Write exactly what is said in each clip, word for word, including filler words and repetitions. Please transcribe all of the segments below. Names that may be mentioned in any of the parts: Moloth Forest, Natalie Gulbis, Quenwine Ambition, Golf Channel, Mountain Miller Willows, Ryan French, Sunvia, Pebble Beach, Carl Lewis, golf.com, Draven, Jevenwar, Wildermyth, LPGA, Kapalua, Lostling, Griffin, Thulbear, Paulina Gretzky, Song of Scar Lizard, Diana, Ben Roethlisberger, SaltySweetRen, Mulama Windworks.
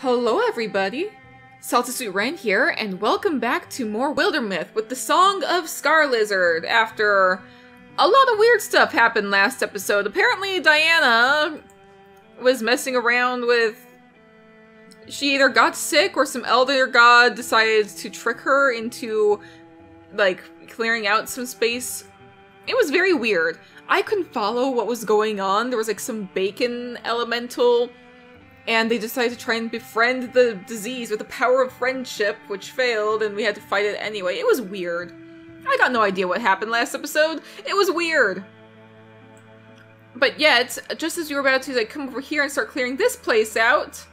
Hello everybody, SaltySweetRen here, and welcome back to more Wildermyth with the Song of Scar Lizard after a lot of weird stuff happened last episode. Apparently Diana was messing around with... She either got sick or some elder god decided to trick her into, like, clearing out some space. It was very weird. I couldn't follow what was going on. There was like some bacon elemental... And they decided to try and befriend the disease with the power of friendship, which failed, and we had to fight it anyway. It was weird. I got no idea what happened last episode. It was weird. But yet, just as you were about to like come over here and start clearing this place out,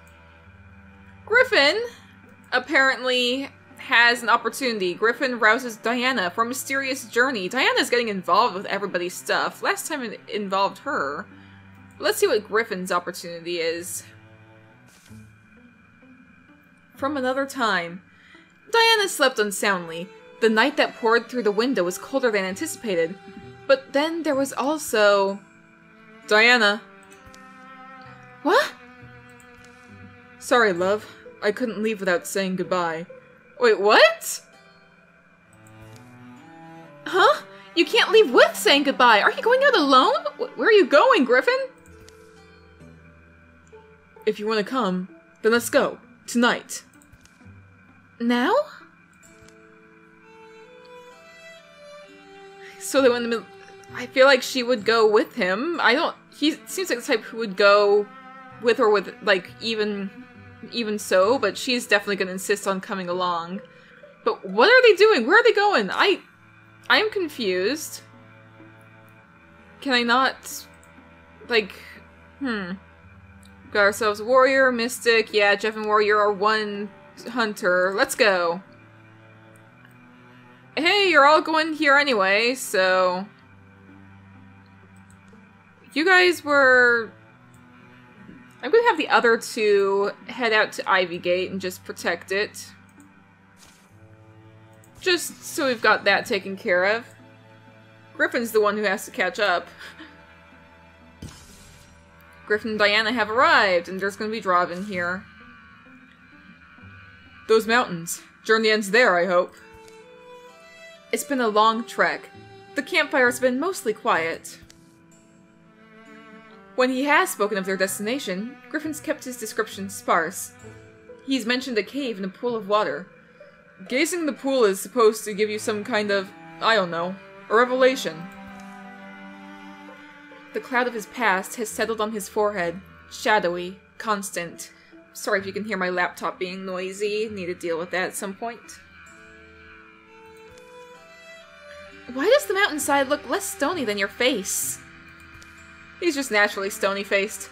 Griffin apparently has an opportunity. Griffin rouses Diana for a mysterious journey. Diana's getting involved with everybody's stuff. Last time it involved her. But let's see what Griffin's opportunity is. From another time. Diana slept unsoundly. The night that poured through the window was colder than anticipated. But then there was also... Diana. What? Sorry, love. I couldn't leave without saying goodbye. Wait, what? Huh? You can't leave with saying goodbye. Are you going out alone? Where are you going, Griffin? If you want to come, then let's go. Tonight. Now? So they went in the middle. I feel like she would go with him. I don't. He seems like the type who would go with or with, like, even, even so, but she's definitely going to insist on coming along. But what are they doing? Where are they going? I. I'm confused. Can I not. Like. Hmm. Got ourselves a warrior, mystic, yeah, Jevenwar, you're our one hunter. Let's go. Hey, you're all going here anyway, so... You guys were... I'm gonna have the other two head out to Ivy Gate and just protect it. Just so we've got that taken care of. Griffin's the one who has to catch up. Griffin and Diana have arrived, and there's going to be Draven here. Those mountains. Journey ends there, I hope. It's been a long trek. The campfire's been mostly quiet. When he has spoken of their destination, Griffin's kept his description sparse. He's mentioned a cave and a pool of water. Gazing the pool is supposed to give you some kind of, I don't know, a revelation. The cloud of his past has settled on his forehead, shadowy, constant. Sorry if you can hear my laptop being noisy. Need to deal with that at some point. Why does the mountainside look less stony than your face? He's just naturally stony-faced.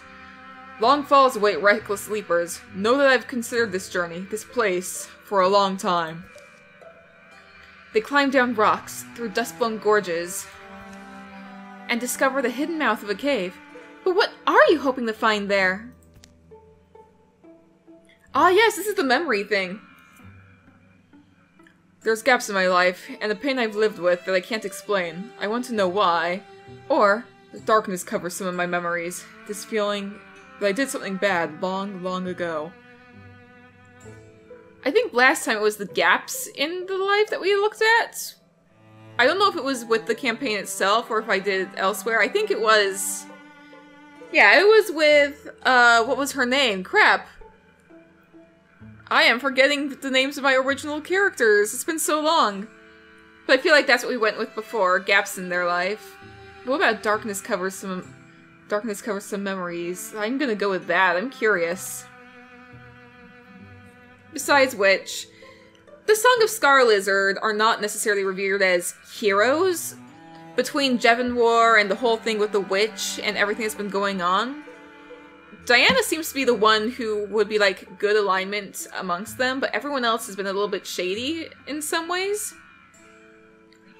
Long falls await reckless leapers. Know that I've considered this journey, this place, for a long time. They climb down rocks, through dust-blown gorges, and discover the hidden mouth of a cave. But what are you hoping to find there? Ah yes, this is the memory thing. There's gaps in my life, and a pain I've lived with that I can't explain. I want to know why. Or, the darkness covers some of my memories. This feeling that I did something bad long, long ago. I think last time it was the gaps in the life that we looked at. I don't know if it was with the campaign itself or if I did it elsewhere. I think it was... Yeah, it was with... Uh, what was her name? Crap. I am forgetting the names of my original characters. It's been so long. But I feel like that's what we went with before. Gaps in their life. What about darkness covers some... Darkness covers some memories? I'm gonna go with that. I'm curious. Besides which... The Song of Scar Lizard are not necessarily revered as heroes. Between Jevenwar and the whole thing with the witch and everything that's been going on, Diana seems to be the one who would be like good alignment amongst them, but everyone else has been a little bit shady in some ways.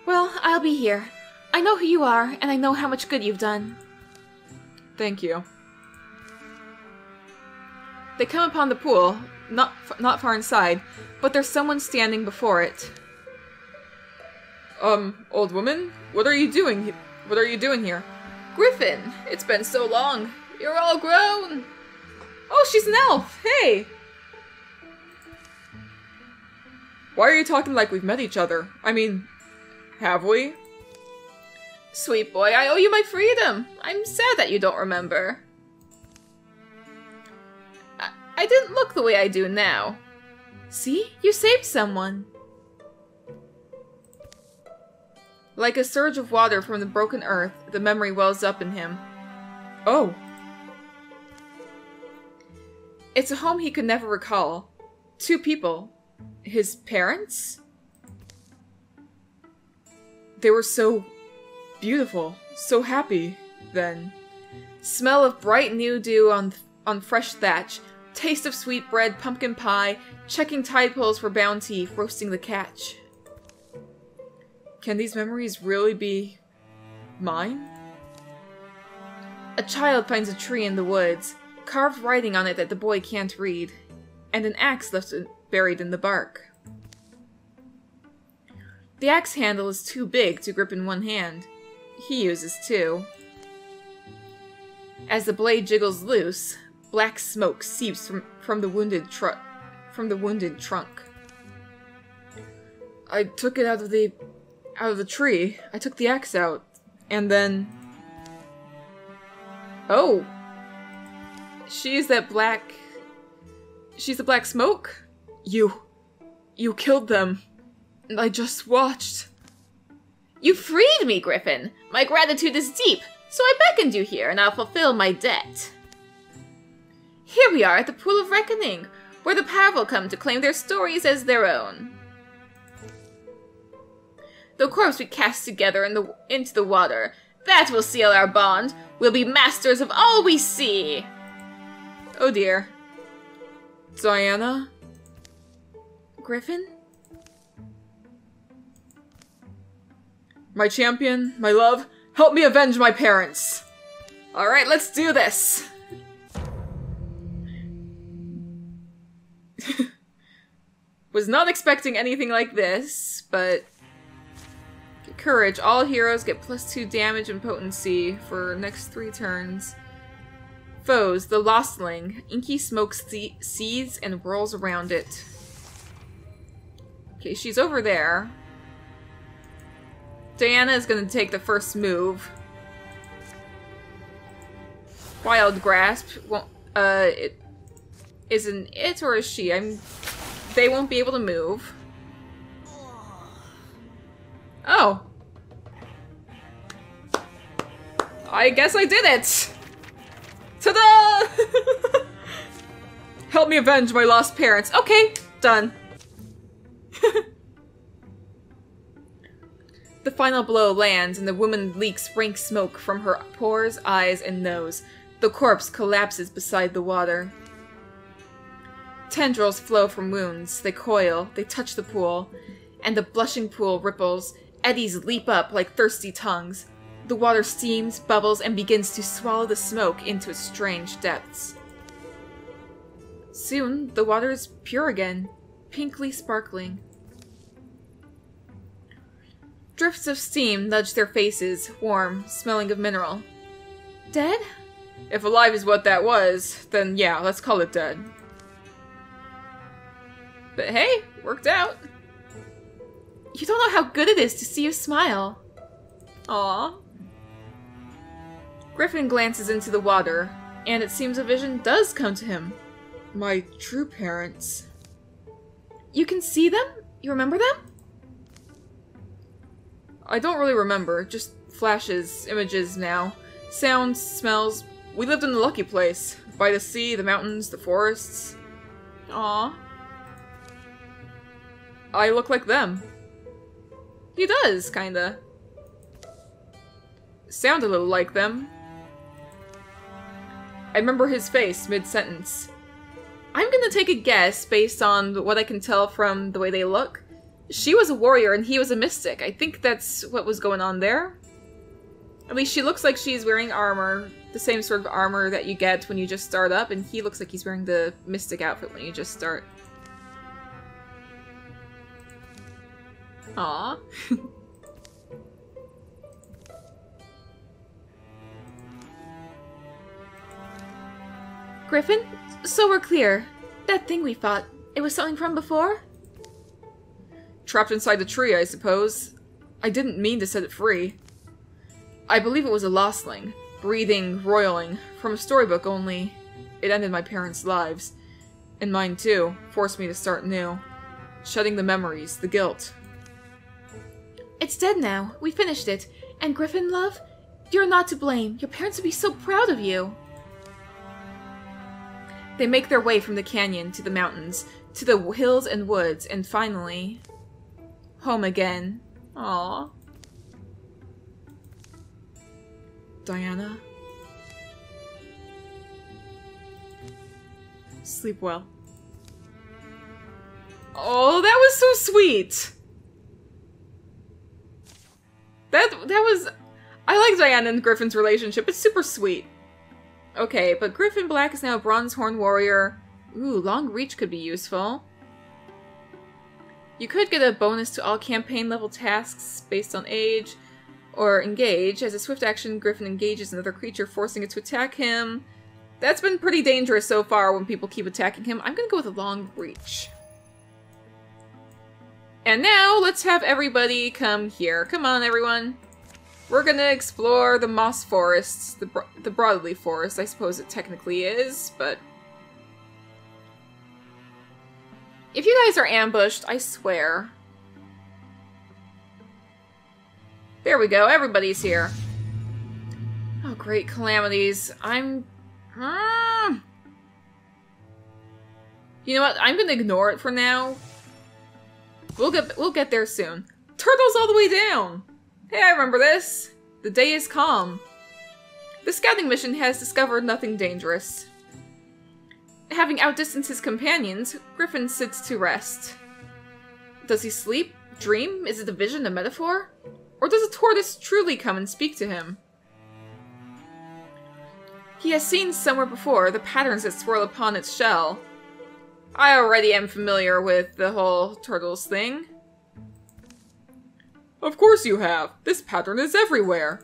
Well, I'll be here. I know who you are, and I know how much good you've done. Thank you. They come upon the pool. Not f not far inside, but there's someone standing before it. Um, old woman, what are you doing? What are you doing here? Griffin, it's been so long. You're all grown. Oh, she's an elf. Hey, Why are you talking like we've met each other? I mean, have we? Sweet boy, I owe you my freedom. I'm sad that you don't remember. I, I didn't look the way I do now. See? You saved someone. Like a surge of water from the broken earth, the memory wells up in him. Oh. It's a home he could never recall. Two people. His parents? They were so beautiful, so happy, then. Smell of bright new dew on, on fresh thatch, taste of sweet bread, pumpkin pie, checking tide pools for bounty, roasting the catch. Can these memories really be mine? A child finds a tree in the woods, carved writing on it that the boy can't read, and an axe left buried in the bark. The axe handle is too big to grip in one hand. He uses two. As the blade jiggles loose, black smoke seeps from, from the wounded tr from the wounded trunk. I took it out of the out of the tree. I took the axe out, and then. Oh. She's that black. She's the black smoke? You. You killed them. And I just watched. You freed me, Griffin! My gratitude is deep, so I beckoned you here and I'll fulfill my debt. Here we are at the Pool of Reckoning, where the powerful come to claim their stories as their own. The corpse we cast together in the, into the water, that will seal our bond. We'll be masters of all we see! Oh dear. Diana? Griffin? My champion, my love, help me avenge my parents! Alright, let's do this! Was not expecting anything like this, but... Courage. All heroes get plus two damage and potency for next three turns. Foes. The Lostling. Inky smoke se seethes and whirls around it. Okay, she's over there. Diana is going to take the first move. Wild Grasp won't, uh, it, isn't it or is she? I'm, they won't be able to move. Oh. I guess I did it! Ta-da! Help me avenge my lost parents. Okay, done. The final blow lands, and the woman leaks rank smoke from her pores, eyes, and nose. The corpse collapses beside the water. Tendrils flow from wounds. They coil. They touch the pool. And the blushing pool ripples. Eddies leap up like thirsty tongues. The water steams, bubbles, and begins to swallow the smoke into its strange depths. Soon, the water is pure again, pinkly sparkling. Drifts of steam nudge their faces, warm, smelling of mineral. Dead? If alive is what that was, then yeah, let's call it dead. But hey, worked out. You don't know how good it is to see you smile. Aww. Griffin glances into the water, and it seems a vision does come to him. My true parents. You can see them? You remember them? I don't really remember, just flashes, images now. Sounds, smells. We lived in the lucky place. By the sea, the mountains, the forests. Aww. I look like them. He does, kinda. Sound a little like them. I remember his face mid-sentence. I'm gonna take a guess based on what I can tell from the way they look. She was a warrior and he was a mystic. I think that's what was going on there. At least she looks like she's wearing armor, the same sort of armor that you get when you just start up, and he looks like he's wearing the mystic outfit when you just start. Aww. Griffin, so we're clear. That thing we fought, it was something from before? trapped inside the tree, I suppose. I didn't mean to set it free. I believe it was a lostling, breathing, roiling, from a storybook, only it ended my parents' lives. And mine, too, forced me to start new. Shedding the memories, the guilt. It's dead now. We finished it. And Griffin, love, you're not to blame. Your parents would be so proud of you. They make their way from the canyon to the mountains, to the hills and woods, and finally... home again. Aww. Diana? Sleep well. Oh, that was so sweet! That, that was... I like Diana and Griffin's relationship. It's super sweet. Okay, but Griffin Black is now a Bronze Horn Warrior. Ooh, Long Reach could be useful. You could get a bonus to all campaign-level tasks based on age, or engage. As a swift action, Griffin engages another creature, forcing it to attack him. That's been pretty dangerous so far when people keep attacking him. I'm gonna go with a Long Reach. And now, let's have everybody come here. Come on, everyone. We're gonna explore the moss forests, the, bro the broadleaf forest, I suppose it technically is, but... if you guys are ambushed, I swear. There we go, everybody's here. Oh, great calamities. I'm... Mm. You know what, I'm gonna ignore it for now. We'll get, we'll get there soon. Turtles all the way down! Hey, I remember this. The day is calm. The scouting mission has discovered nothing dangerous. Having outdistanced his companions, Griffin sits to rest. Does he sleep? Dream? Is it a vision, a metaphor? Or does a tortoise truly come and speak to him? He has seen somewhere before the patterns that swirl upon its shell. I already am familiar with the whole turtles thing. Of course you have. This pattern is everywhere.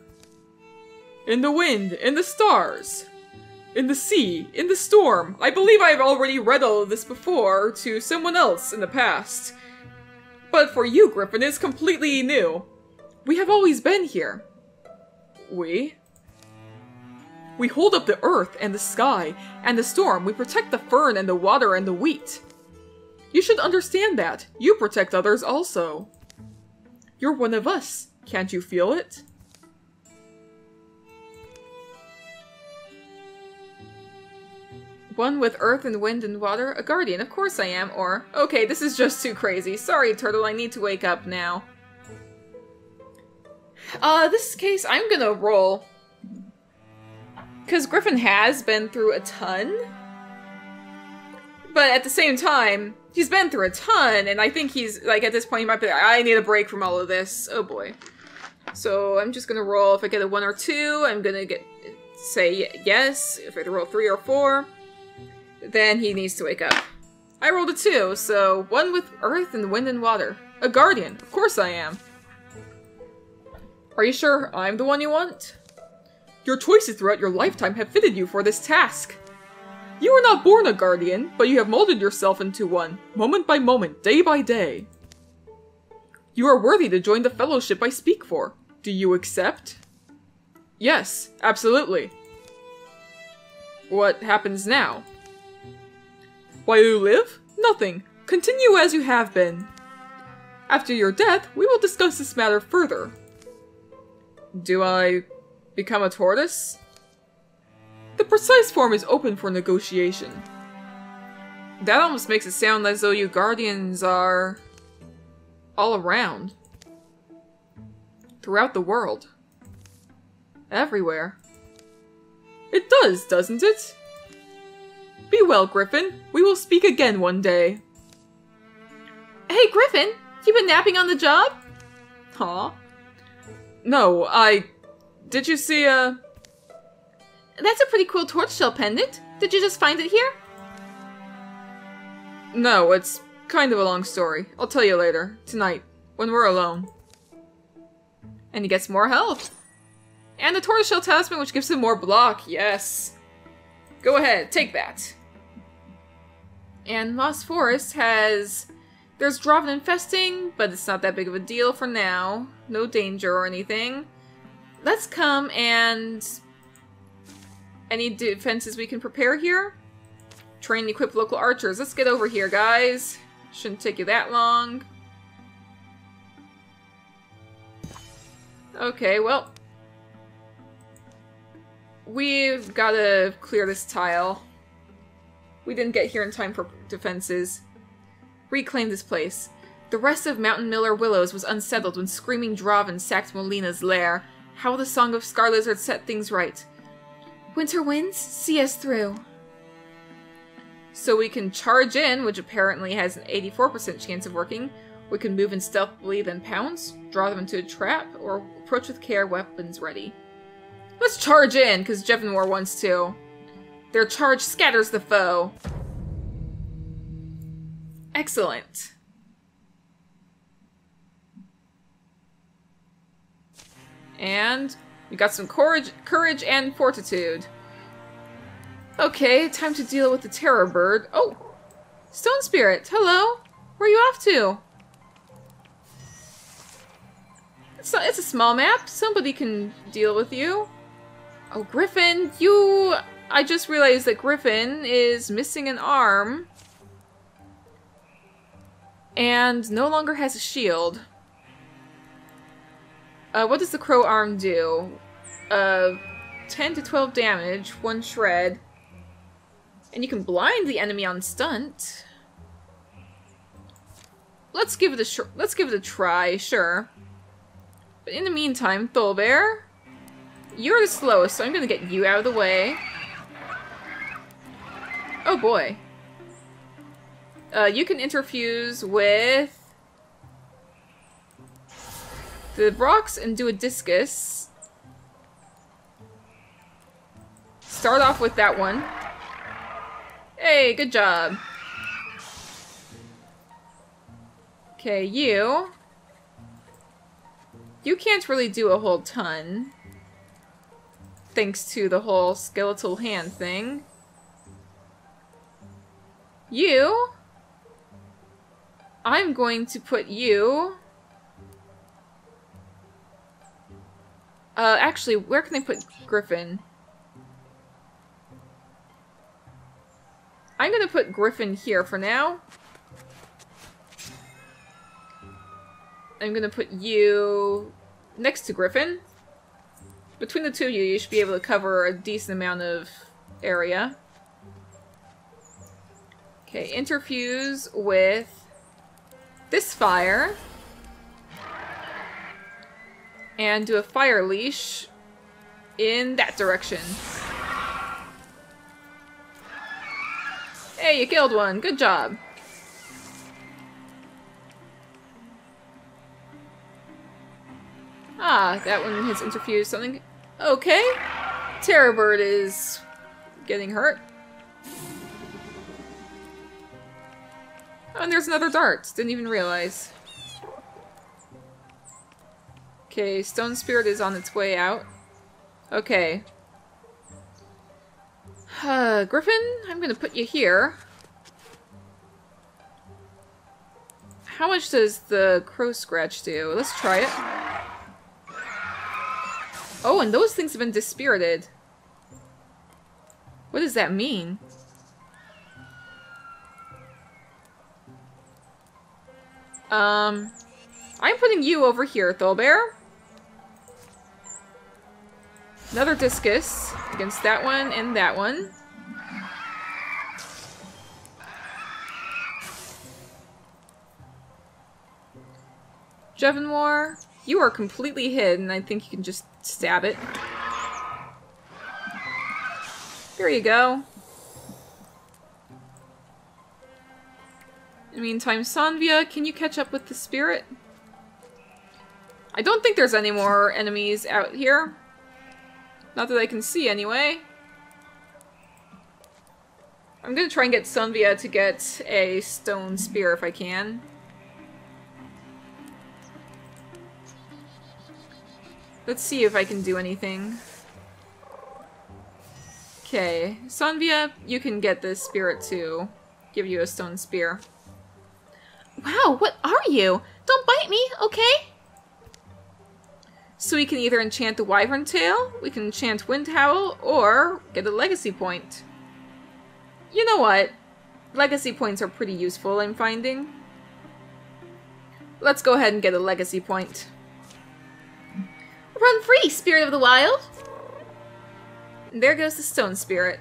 In the wind, in the stars, in the sea, in the storm. I believe I have already read all of this before to someone else in the past. But for you, Griffin, it's completely new. We have always been here. We? We hold up the earth and the sky and the storm. We protect the fern and the water and the wheat. You should understand that. You protect others also. You're one of us. Can't you feel it? One with earth and wind and water? A guardian, of course I am, or... okay, this is just too crazy. Sorry, turtle, I need to wake up now. Uh, this case, I'm gonna roll. Because Griffin has been through a ton. But at the same time... he's been through a ton, and I think he's, like, at this point, he might be like, I need a break from all of this. Oh, boy. So I'm just gonna roll. If I get a one or two, I'm gonna get say yes. If I roll three or four, then he needs to wake up. I rolled a two, so one with earth and wind and water. A guardian. Of course I am. Are you sure I'm the one you want? Your choices throughout your lifetime have fitted you for this task. You were not born a guardian, but you have molded yourself into one, moment by moment, day by day. You are worthy to join the fellowship I speak for. Do you accept? Yes, absolutely. What happens now? While you live? Nothing. Continue as you have been. After your death, we will discuss this matter further. Do I become a tortoise? The precise form is open for negotiation. That almost makes it sound as though you guardians are... all around. Throughout the world. Everywhere. It does, doesn't it? Be well, Griffin. We will speak again one day. Hey, Griffin! You been napping on the job? Huh? No, I... did you see a... that's a pretty cool torch shell pendant. Did you just find it here? No, it's kind of a long story. I'll tell you later, tonight, when we're alone. And he gets more health. And the tortoise shell talisman, which gives him more block. Yes. Go ahead, take that. And Lost Forest has There's Draven infesting, but it's not that big of a deal for now. No danger or anything. Let's come and... Any defenses we can prepare here? Train and equip local archers. Let's get over here, guys. Shouldn't take you that long. Okay, well... We've gotta clear this tile. We didn't get here in time for defenses. Reclaim this place. The rest of Mountain Miller Willows was unsettled when screaming Draven sacked Molina's lair. How will the Song of Scar Lizard set things right? Winter winds, see us through. So we can charge in, which apparently has an eighty-four percent chance of working. We can move in stealthily, then pounce, draw them into a trap, or approach with care, weapons ready. Let's charge in, because Jevenwar wants to. Their charge scatters the foe. Excellent. And we got some courage, courage and fortitude. Okay, time to deal with the terror bird. Oh! Stone Spirit, hello! Where are you off to? It's, not, it's a small map. Somebody can deal with you. Oh, Griffin, you... I just realized that Griffin is missing an arm. And no longer has a shield. Uh, what does the crow arm do? Uh, ten to twelve damage, one shred. And you can blind the enemy on stunt. Let's give it a sh let's give it a try, sure. But in the meantime, Thulbear, you're the slowest, so I'm gonna get you out of the way. Oh boy. Uh, you can interfuse with the rocks and do a discus. Start off with that one. Hey, good job. Okay, you. You can't really do a whole ton. Thanks to the whole skeletal hand thing. You. I'm going to put you... Uh, actually, where can I put Griffin? I'm gonna put Griffin here for now. I'm gonna put you next to Griffin. Between the two of you, you should be able to cover a decent amount of area. Okay, interfuse with this fire. And do a fire leash in that direction. Hey, you killed one. Good job. Ah, that one has interfused something. Okay. Terror Bird is getting hurt. Oh, and there's another dart. Didn't even realize. Okay, Stone Spirit is on its way out. Okay. Uh, Griffin, I'm gonna put you here. How much does the crow scratch do? Let's try it. Oh, and those things have been dispirited. What does that mean? Um, I'm putting you over here, Thulbear. Another discus against that one and that one. Jevenwar, you are completely hid, and I think you can just stab it. There you go. In the meantime, Sunvia, can you catch up with the spirit? I don't think there's any more enemies out here. Not that I can see, anyway. I'm gonna try and get Sunvia to get a stone spear if I can. Let's see if I can do anything. Okay, Sunvia, you can get this spirit to give you a stone spear. Wow, what are you? Don't bite me, okay? So we can either enchant the Wyvern Tail, we can enchant Wind Howl, or get a Legacy Point. You know what? Legacy Points are pretty useful, I'm finding. Let's go ahead and get a Legacy Point. Run free, Spirit of the Wild! And there goes the Stone Spirit.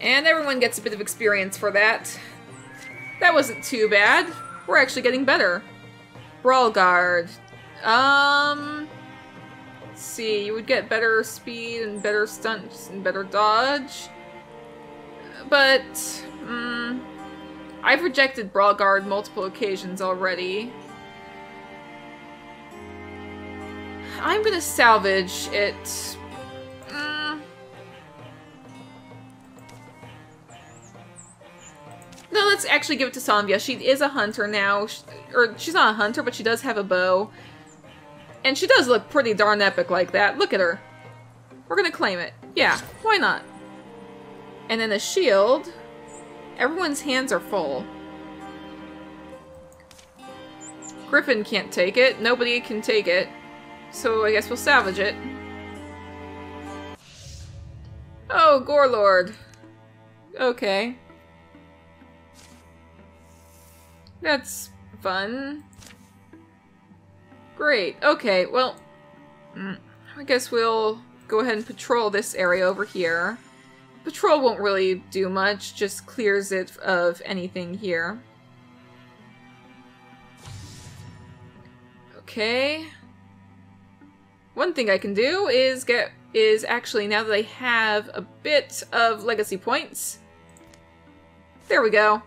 And everyone gets a bit of experience for that. That wasn't too bad. We're actually getting better. Brawl Guard. Um, let's see, you would get better speed and better stunts and better dodge. But, um, I've rejected Brawl Guard multiple occasions already. I'm gonna salvage it. Um, No, let's actually give it to Sunvia. She is a hunter now. She, or, she's not a hunter, but she does have a bow. And she does look pretty darn epic like that. Look at her. We're gonna claim it. Yeah, why not? And then a shield. Everyone's hands are full. Griffin can't take it. Nobody can take it. So I guess we'll salvage it. Oh, Gorelord. Okay. That's fun. Great. Okay, well, I guess we'll go ahead and patrol this area over here. Patrol won't really do much, just clears it of anything here. Okay. One thing I can do is get is actually, now that I have a bit of legacy points. There we go.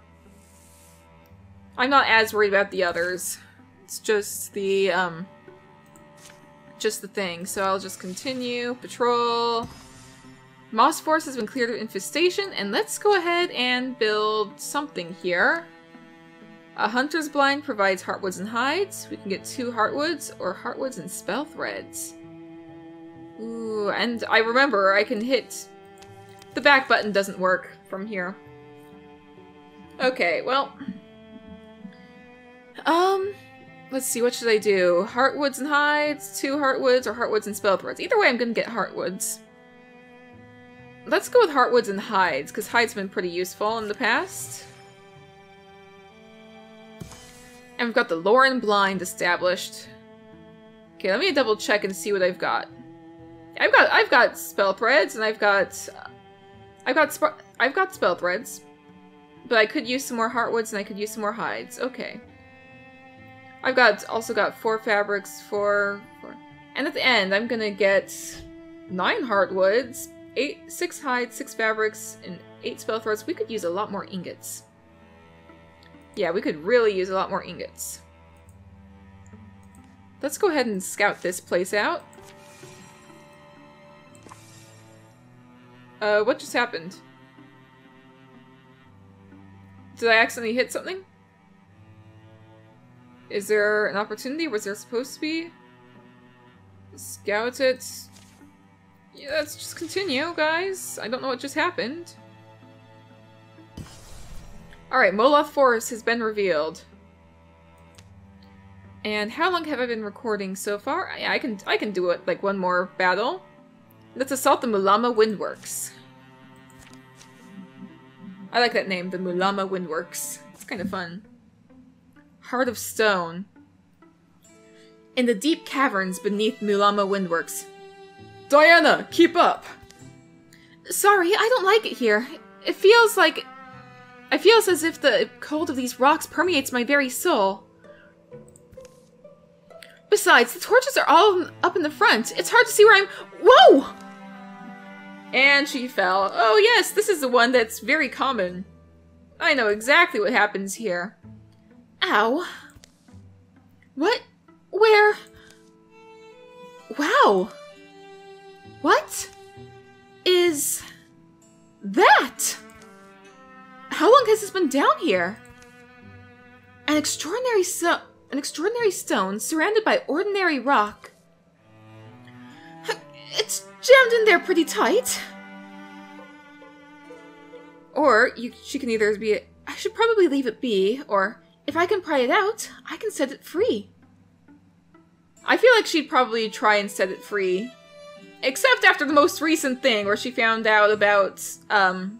I'm not as worried about the others. It's just the, um, just the thing. So I'll just continue, patrol. Moss Forest has been cleared of infestation, and let's go ahead and build something here. A Hunter's Blind provides Heartwoods and Hides. We can get two Heartwoods, or Heartwoods and Spell Threads. Ooh, and I remember I can hit... The back button doesn't work from here. Okay, well... Um, let's see, what should I do? Heartwoods and Hides, two Heartwoods, or Heartwoods and Spellthreads? Either way, I'm gonna get Heartwoods. Let's go with Heartwoods and Hides, because Hides have been pretty useful in the past. And we've got the Lauren Blind established. Okay, let me double check and see what I've got. I've got, I've got Spellthreads, and I've got, uh, I've got, I've got Spellthreads. But I could use some more Heartwoods, and I could use some more Hides. Okay. I've got also got four fabrics, four, four, and at the end I'm gonna get nine heartwoods, eight, six hides, six fabrics, and eight spell threads. We could use a lot more ingots. Yeah, we could really use a lot more ingots. Let's go ahead and scout this place out. Uh, what just happened? Did I accidentally hit something? Is there an opportunity? Was there supposed to be? Scout it. Yeah, let's just continue, guys. I don't know what just happened. Alright, Moloth Forest has been revealed. And how long have I been recording so far? I, I can I can do it like one more battle. Let's assault the Mulama Windworks. I like that name, the Mulama Windworks. It's kind of fun. Heart of Stone. In the deep caverns beneath Mulama Windworks. Diana, keep up! Sorry, I don't like it here. It feels like... It feels as if the cold of these rocks permeates my very soul. Besides, the torches are all up in the front. It's hard to see where I'm... Whoa! And she fell. Oh yes, this is the one that's very common. I know exactly what happens here. Ow. What? Where? Wow. What is that? How long has this been down here? An extraordinary so an extraordinary stone surrounded by ordinary rock. It's jammed in there pretty tight. Or you, she can either be... I should probably leave it be, or if I can pry it out, I can set it free. I feel like she'd probably try and set it free. Except after the most recent thing, where she found out about, um...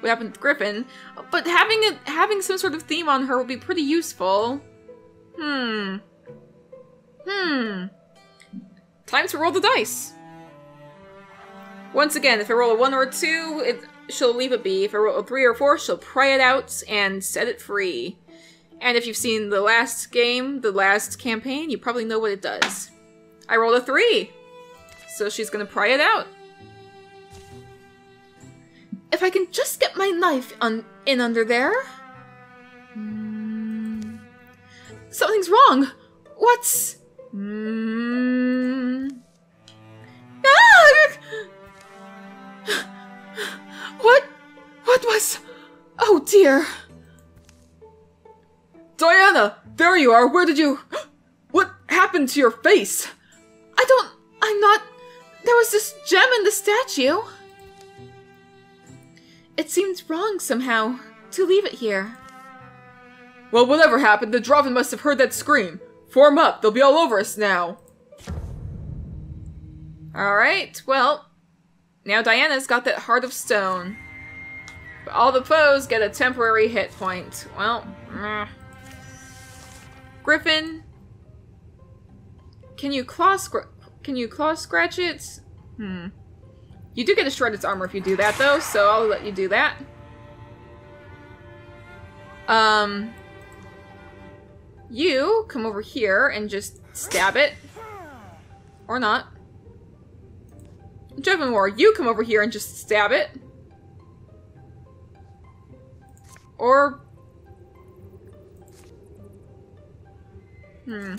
what happened to Griffin. But having it, having some sort of theme on her would be pretty useful. Hmm. Hmm. Time to roll the dice. Once again, if I roll a one or a two, it, she'll leave it be. If I roll a three or four, she'll pry it out and set it free. And if you've seen the last game, the last campaign, you probably know what it does. I rolled a three. So she's gonna pry it out. If I can just get my knife un in under there... Mm. Something's wrong! What's... Mm. Ah! What? What was... Oh dear! Diana! There you are! Where did you... What happened to your face? I don't... I'm not... There was this gem in the statue! It seems wrong, somehow, to leave it here. Well, whatever happened, the Draven must have heard that scream. Form up, they'll be all over us now. Alright, well, now Diana's got that heart of stone. But all the foes get a temporary hit point. Well, meh. Griffin, can you claw scr- can you claw scratch it? Hmm. You do get to shred its armor if you do that, though, so I'll let you do that. Um, you come over here and just stab it, or not. Jevenwar, you come over here and just stab it, or hmm,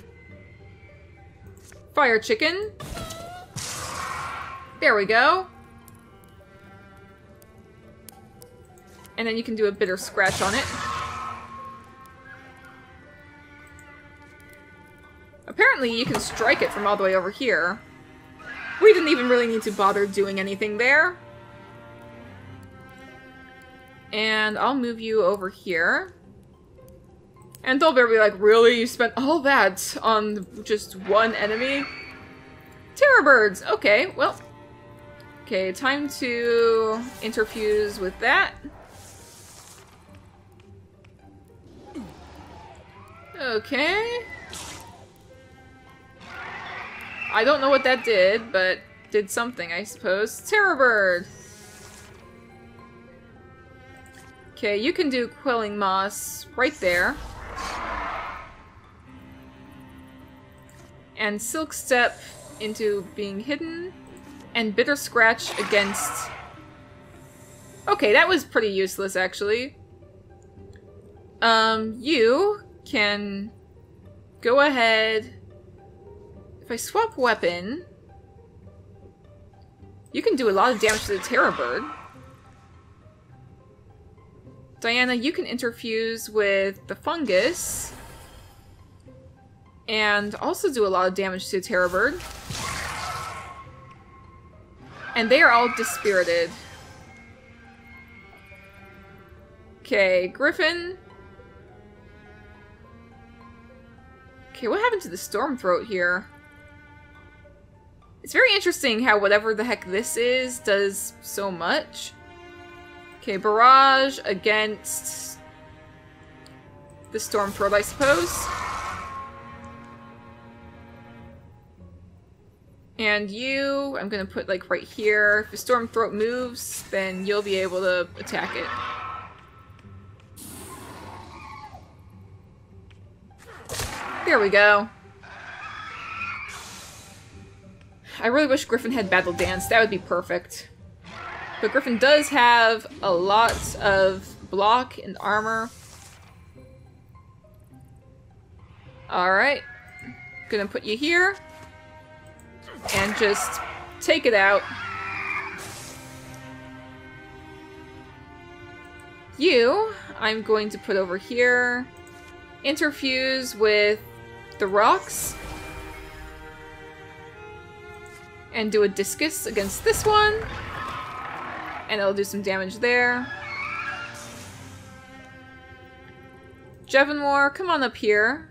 fire chicken. There we go. And then you can do a bitter scratch on it. Apparently you can strike it from all the way over here. We didn't even really need to bother doing anything there. And I'll move you over here. And Thulbear will be like, really? You spent all that on just one enemy? Terror birds! Okay, well... Okay, time to interfuse with that. Okay. I don't know what that did, but did something, I suppose. Terror bird! Okay, you can do quelling moss right there. And silk step into being hidden. And bitter scratch against... Okay, that was pretty useless, actually. Um, you can go ahead... If I swap weapon... You can do a lot of damage to the Terror Bird. Diana, you can interfuse with the fungus. And also do a lot of damage to the Terror Bird. And they are all dispirited. Okay, Griffin. Okay, what happened to the Stormthroat here? It's very interesting how whatever the heck this is does so much. Okay, barrage against the Stormthroat, I suppose. And you, I'm gonna put like right here. If the Stormthroat moves, then you'll be able to attack it. There we go. I really wish Griffin had Battle Dance, that would be perfect. But Griffin does have a lot of block and armor. Alright, gonna put you here. And just take it out. You, I'm going to put over here. Interfuse with the rocks. And do a discus against this one. And it'll do some damage there. Jevenwar, come on up here.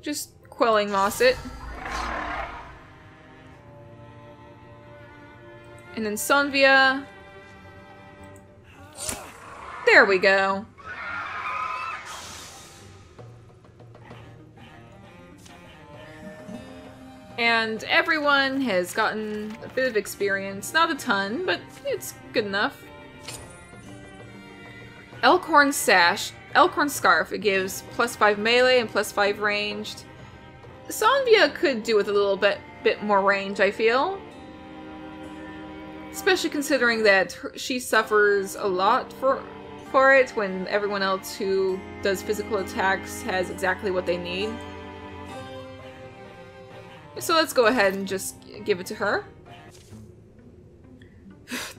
Just quelling moss it. And then Sunvia. There we go. And everyone has gotten a bit of experience. Not a ton, but it's good enough. Elkhorn Sash. Elkhorn Scarf. It gives plus five melee and plus five ranged. Sunvia could do with a little bit, bit more range, I feel. Especially considering that her, she suffers a lot for, for it when everyone else who does physical attacks has exactly what they need. So let's go ahead and just give it to her.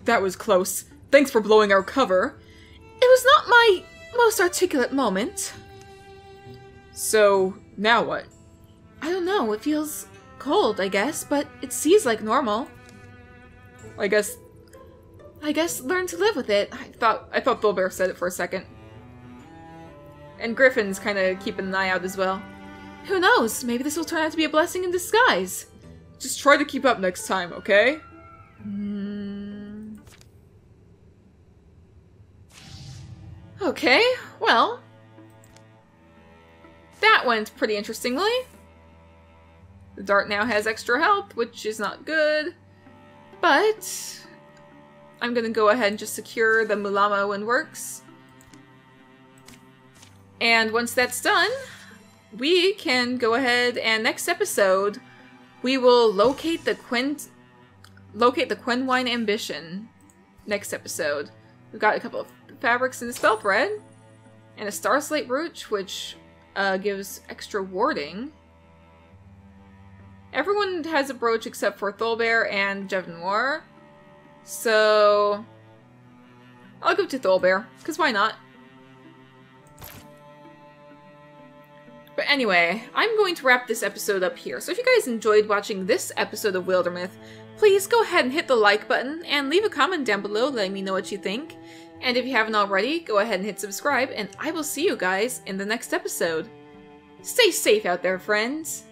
That was close. Thanks for blowing our cover. It was not my most articulate moment. So, now what? I don't know. It feels cold, I guess, but it seems like normal. I guess... I guess learn to live with it. I thought I thought Thulbear said it for a second. And Griffin's kind of keeping an eye out as well. Who knows? Maybe this will turn out to be a blessing in disguise. Just try to keep up next time, okay? Mm. Okay, well. That went pretty interestingly. The dart now has extra health, which is not good. But I'm gonna go ahead and just secure the Mulama Windworks. And once that's done, we can go ahead and next episode we will locate the Quen locate the Quenwine Ambition. Next episode. We've got a couple of fabrics in the spell thread and a star slate brooch, which uh, gives extra warding. Everyone has a brooch except for Thulbear and Jevenwar. So I'll go to Thulbear, because why not? But anyway, I'm going to wrap this episode up here. So if you guys enjoyed watching this episode of Wildermyth, please go ahead and hit the like button and leave a comment down below letting me know what you think. And if you haven't already, go ahead and hit subscribe, and I will see you guys in the next episode. Stay safe out there, friends!